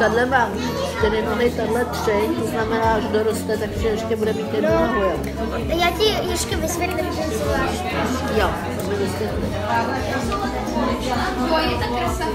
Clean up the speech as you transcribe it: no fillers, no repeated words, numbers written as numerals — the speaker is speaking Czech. Tahle tedy nohy, tahle tři, to znamená, až doroste, takže ještě bude mít jednu nohu, jo. Já ti ještě vysvětlím ten zvlášť. Jo, to mi vysvětlím. To je ta krasa.